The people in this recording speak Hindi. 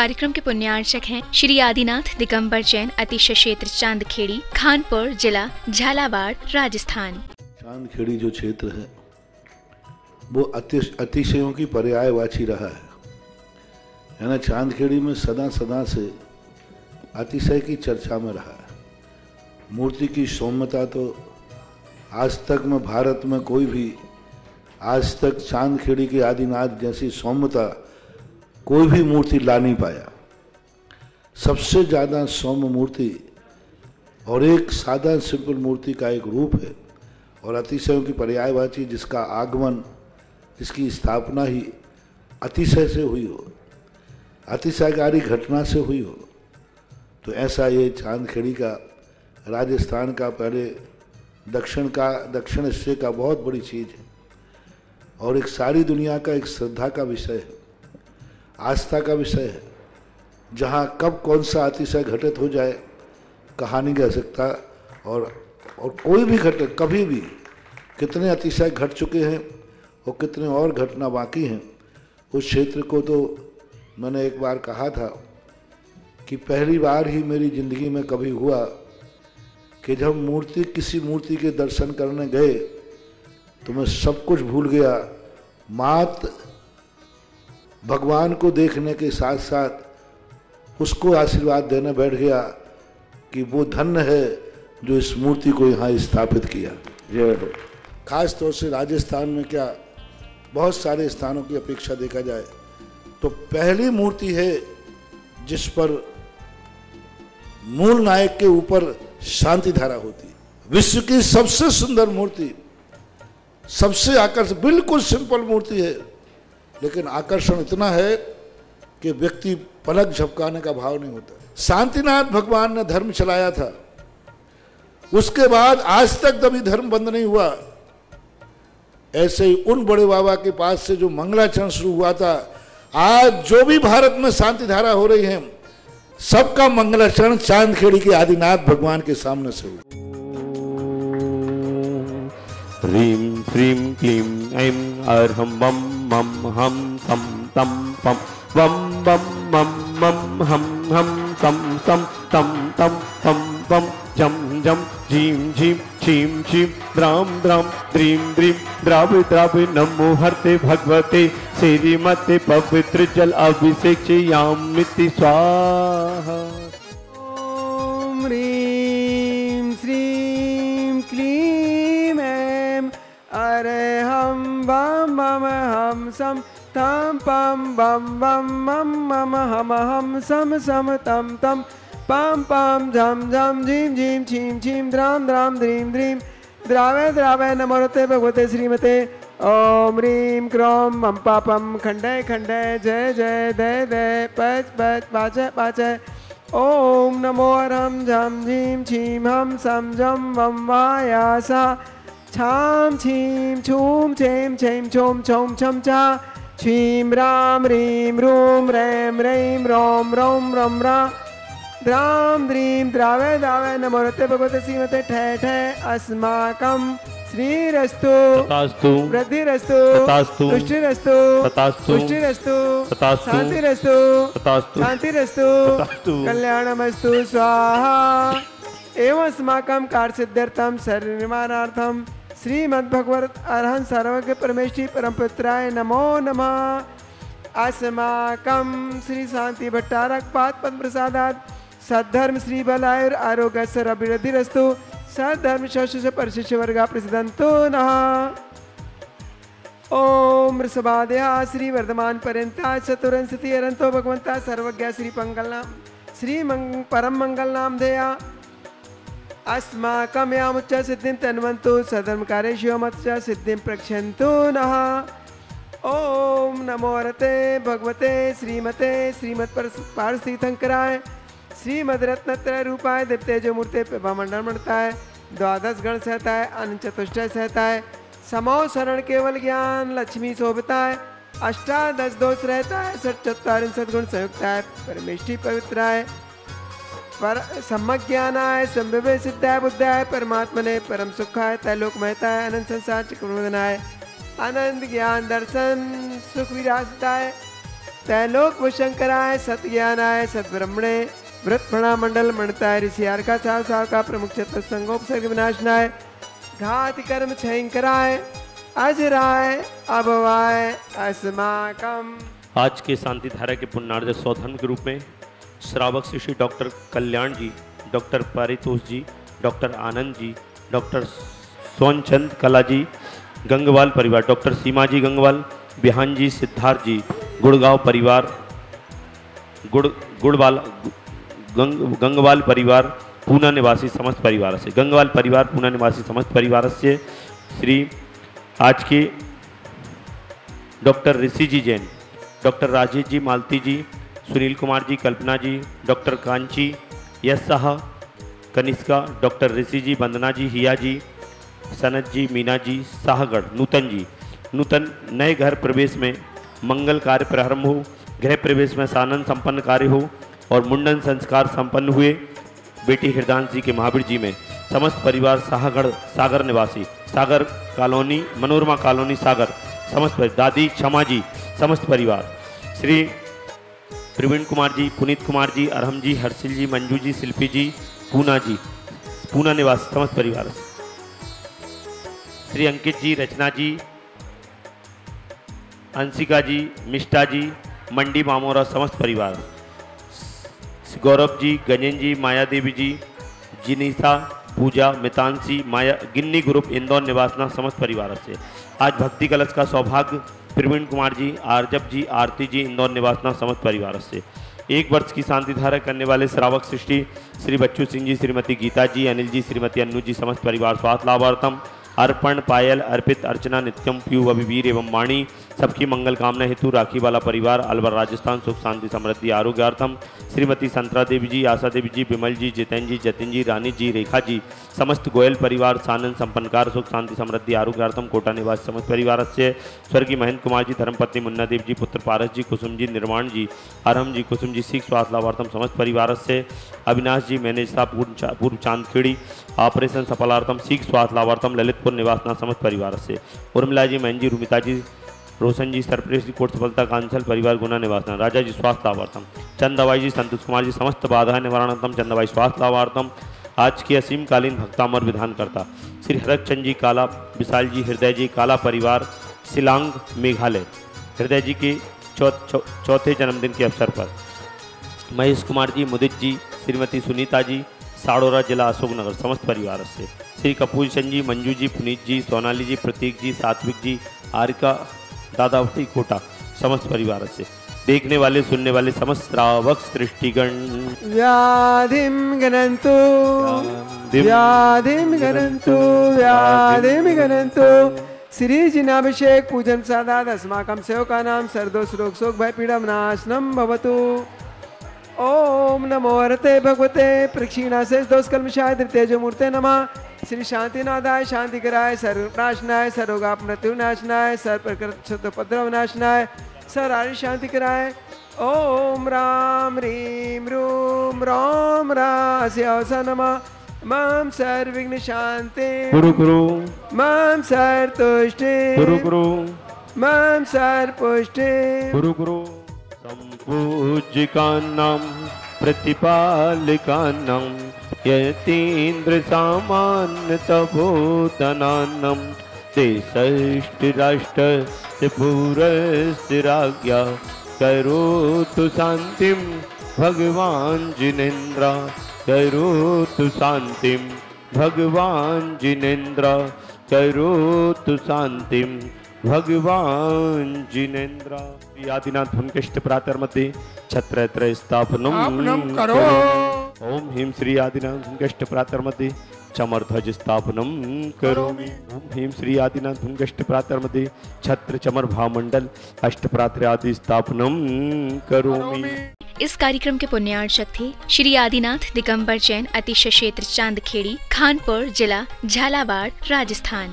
कार्यक्रम के पुण्यार्चक हैं श्री आदिनाथ दिगंबर जैन, अतिशय क्षेत्र चांदखेड़ी, खानपुर, जिला झालावाड़, राजस्थान। चांदखेड़ी जो क्षेत्र है वो अतिशयों की पर्यायवाची रहा है ना। चांदखेड़ी में सदा सदा से अतिशय की चर्चा में रहा है। मूर्ति की सौम्यता तो आज तक में भारत में कोई भी आज तक चांदखेड़ी के आदिनाथ जैसी सौम्यता कोई भी मूर्ति ला नहीं पाया। सबसे ज़्यादा सौम्य मूर्ति और एक सादा सिंपल मूर्ति का एक रूप है और अतिशयों की पर्यायवाची, जिसका आगमन, जिसकी स्थापना ही अतिशय से हुई हो, अतिशयकारी घटना से हुई हो। तो ऐसा ये चांदखेड़ी का, राजस्थान का, पहले दक्षिण हिस्से का बहुत बड़ी चीज़ है और एक सारी दुनिया का एक श्रद्धा का विषय है, आस्था का विषय है। जहाँ कब कौन सा अतिशय घटित हो जाए कहा नहीं कह सकता। और कोई भी घटना, कभी भी कितने अतिशय घट चुके हैं और कितने और घटना बाकी हैं। उस क्षेत्र को तो मैंने एक बार कहा था कि पहली बार ही मेरी ज़िंदगी में कभी हुआ कि जब किसी मूर्ति के दर्शन करने गए तो मैं सब कुछ भूल गया, मात्र भगवान को देखने के साथ साथ उसको आशीर्वाद देने बैठ गया कि वो धन्य है जो इस मूर्ति को यहाँ स्थापित किया। जय हो। खास तौर से राजस्थान में क्या, बहुत सारे स्थानों की अपेक्षा देखा जाए तो पहली मूर्ति है जिस पर मूल नायक के ऊपर शांति धारा होती। विश्व की सबसे सुंदर मूर्ति, सबसे आकर्षक, बिल्कुल सिंपल मूर्ति है, लेकिन आकर्षण इतना है कि व्यक्ति पलक झपकाने का भाव नहीं होता। शांतिनाथ भगवान ने धर्म चलाया था, उसके बाद आज तक कभी धर्म बंद नहीं हुआ। ऐसे ही उन बड़े बाबा के पास से जो मंगलाचरण शुरू हुआ था, आज जो भी भारत में शांति धारा हो रही है, सबका मंगलाचरण चांदखेड़ी के आदिनाथ भगवान के सामने से हुआ। ह्रीं फ्रीं क्लीं ऐं अर्हं वम मम हम तम तम पम वम बम मम मम हम तम तम तम तम पम पम जम जम झीं झीं क्षीं क्षीं द्राम द्राम द्रीं द्रीं द्रावि द्रावि नमो हरते भगवते श्रीमते पवित्र जल अभिषेकयामिति स्वाहा। ॐ ह्रीं श्रीं क्लीं ऐं अरहं वम मम हम सम तम पम बम बम मम मम हम सम सम तम तम पम पम झम झम झीम झीम छीम छीम द्राम द्राम द्रीम द्रीम द्रावे द्रावे नमोरते भगवते श्रीमते। ओम ह्रीं क्रोम मम पापम खंडय खंडय जय जय दय दय पच पच पाचय पाचय। ओम नमो अरहम झम झीम छीम हम सम झम वम वायासा छाम छीम छूम छेम छेम छोम छोम छम चा छीम राम ह्रीम रूम रैम रैम रोम रोम रम रा द्राम द्रीम द्रावे द्रावे नमोरते भगवते श्रीमते ठे ठे अस्माकं श्रीरस्तु ततास्तु वृद्धिरस्तु ततास्तु तुष्टिरस्तु ततास्तु तुष्टिरस्तु ततास्तु शांतिरस्तु ततास्तु शांतिरस्तु ततास्तु कल्याणमस्तु स्वाहा। एवं अस्माकं कार्यसिद्ध्यर्थं सर्वनिर्माणार्थं श्रीमद्भगवत अर्हं सर्वज्ञ परमेष्ठी परमपुत्राय नमो नमः। अस्माकं श्री शांति भट्टारक पाद पद्म प्रसादात् सद्धर्म श्री बलायुर आरोग्य सर्वभिरस्तु सद्धर्म शस्त्र से परिशिष्य वर्गा प्रसिद्धंतो नः। ओम ऋषभादया श्री वर्धमान पर्यंता चतुरंसति अरंतो भगवंता सर्वज्ञ श्री पंगलनाम श्री परम मंगलनाम दया। अस्माकं यामुच्च सिद्धिं तन्वन्तु सधर्म कार्येषु मच्च सिद्धिं प्रक्षन्तु नः। ओम नमो रते भगवते श्रीमते श्रीमत्पारसतीर्थंकराय श्रीमद्रत्नत्रय रूपाय दिव्यतेजो मूर्ते प्रभामंडल मणताय द्वादश गण सहताय अनंत चतुष्टय सहताय समो शरण केवल ज्ञान लक्ष्मी शोभताय अष्टादश दोष रहताय षट चत्वारिंशत गुण संयुक्ताय परमेष्ठी पवित्राय पर सम्यक ज्ञानाय संभवे सिद्धाय बुद्धाय परमात्मने परम सुखाय तैलोक महताय अनंत संसार चक्रवर्धनाय अनंत ज्ञान दर्शन सुख विरासताय तैलोक भूशंकराय सतज्ञानाय सद्ब्रह्मणे व्रत प्रणाम मंडल मंडताय ऋषियार का साव साव का प्रमुख छत्र संगोपसर्ग विनाशनाय घात कर्म छयंकराय अजराय अभवाय अस्माकम। आज के शांति धारा के पुण्यार्जन सौधर्म के रूप में श्रावक Shri doctor Kalyan ji, doctor Paritosh ji, doctor Anand ji, doctor Sonchand Kala ji, Gangwal परिवार, डॉक्टर सीमा जी गंगवाल, बिहान जी सिद्धार्थ जी, गुड़गांव परिवार, गंगवाल परिवार पूना निवासी समस्त परिवार से, गंगवाल परिवार पूना निवासी समस्त परिवार से श्री आज के doctor Rishi ji Jain, doctor Rajesh ji Malti ji, Sunil Kumar ji Kalpana ji, doctor Kanchi Yash Shah Kanishka, doctor Rishi ji Vandana ji Hiya ji Sanat ji Meena ji Shahgarh, Nutan ji Nutan नए घर प्रवेश में मंगल कार्य प्रारंभ हो, गृह प्रवेश में सानंद संपन्न कार्य हो और मुंडन संस्कार संपन्न हुए बेटी हृदांश जी के महावीर जी में। समस्त परिवार शाहगढ़ सागर निवासी सागर कॉलोनी मनोरमा कॉलोनी सागर समस्त दादी क्षमा जी समस्त परिवार श्री प्रवीण कुमार जी, पुनीत कुमार जी, अरहम जी, हर्षिल जी, मंजू जी, शिल्पी जी पूना निवासी समस्त परिवार श्री अंकित जी, रचना जी, अंशिका जी, मिष्टा जी, मंडी मामोरा समस्त परिवार, गौरव जी, गजेंद्र जी, माया देवी जी, जिनीसा, पूजा, मितांशी, माया गिन्नी ग्रुप इंदौर निवासना समस्त परिवार से। आज भक्ति कलश का सौभाग्य प्रवीण कुमार जी, आरजब जी, आरती जी इंदौर निवासना समस्त परिवार से। एक वर्ष की शांति धारा करने वाले श्रावक सृष्टि श्री बच्चू सिंह जी, श्रीमती गीता जी, अनिल जी, श्रीमती अन्नू जी समस्त परिवार स्वास्थ्य लाभार्थम अर्पण पायल अर्पित अर्चना नित्यम प्यू अभिवीर एवं वाणी सबकी मंगल कामना हेतु राखी वाला परिवार अलवर राजस्थान सुख शांति समृद्धि आरोग्यार्थम श्रीमती संतरा देवी जी, आशा देवी जी, बिमल जी, जितेंद्र जी, जतिन जी, रानी जी, रेखा जी समस्त गोयल परिवार सानंद संपन्नकार सुख शांति समृद्धि आरोग्यार्थम कोटा निवास समस्त परिवार से। स्वर्गीय महेंद्र कुमार जी, धर्मपत्नी मुन्ना देव जी, पुत्र पारस जी, कुसुम जी, निर्माण जी, अरहम जी, कुसुम जी सिख स्वास्थ्य लाभार्थम समस्त परिवार से। अविनाश जी मैनेज साहब पूर्व चांदखेड़ी ऑपरेशन सफलार्थम सिख स्वास्थ्य लाभार्थम ललितपुर निवासना समस्त परिवार से। उर्मिला जी, महन जी, रूमिता जी, रोशन जी सरप्रेस जी कोर्ट सफलता कांसल परिवार गुना निवासना, राजा जी स्वास्थ्य लाभार्थम, चंदाबाई जी, संतोष कुमार जी समस्त बाधा निवारणार्थम चंदाबाई स्वास्थ्य लाभार्थम। आज के असीम कालीन भक्तामर विधानकर्ता श्री हरकचंद जी काला, विशाल जी, हृदय जी काला परिवार शिलांग मेघालय, हृदय जी के चौथे जन्मदिन के अवसर पर। महेश कुमार जी, मुदित जी, श्रीमती सुनीता जी साड़ोरा जिला अशोकनगर समस्त परिवार से। श्री कपूर चंद जी, मंजू जी, पुनीत जी, सोनाली जी, प्रतीक जी, सात्विक जी, आरिका दादावती कोटा समस्त परिवार से। देखने वाले सुनने वाले समस्त श्रावक सृष्टिगण व्याधिम गणंतु व्याधिम गणंतु व्याधिम गणंतु श्री जिनाभिषेक पूजन सादाद अस्माकं सेवका नाम सर्दोष रोग शोक भय पीड़ा नाशनम भवतु। ओम नमो अर्ते भगवते प्रक्षीणाशेष दोष कल्मषाय तेजो मूर्ते नमः श्री शांतिनाथाय शांतिकराय सर्वनाशनाय सर्वोगाप मृत्युनाशनाय सर्वप्रकृतपद्रवनाशनाय सर आर्य शांतिकराय ओम राम रीम रूम रोम रास्यावसा नमः माम सर्व विघ्न शांति गुरु गुरु माम सर्व तुष्टि गुरु गुरु माम सर्व पुष्टि गुरु गुरु। संपूज्य कान्नं प्रतिपाल्य कान्नं यतीन्द्र सामान्यतभूतनानं देशष्टिराष्ट्र त्रिपुरस्तिराज्ञा करोतु शान्तिं भगवान् जिनेन्द्र करोतु शान्तिं भगवान् जिनेन्द्र करोतु शान्तिं भगवान् जिनेन्द्र। आदिनाथ भुनकेष्ट प्रातर मध्य छत्र त्रय स्थापनम् करो ओम ह्रीं श्री आदिनाथ भुनकेष्ट प्रातर मध्य चमर ध्वज स्थापनम् करोमि ओम ह्रीं श्री आदिनाथ भुनकेष्ट प्रातर मध्य छत्र चमर भामंडल अष्ट प्रात्र आदि स्थापनम् करोमि। इस कार्यक्रम के पुण्यार्चक थे श्री आदिनाथ दिगंबर जैन अतिशय क्षेत्र चांदखेड़ी खानपुर जिला झालावाड़ राजस्थान।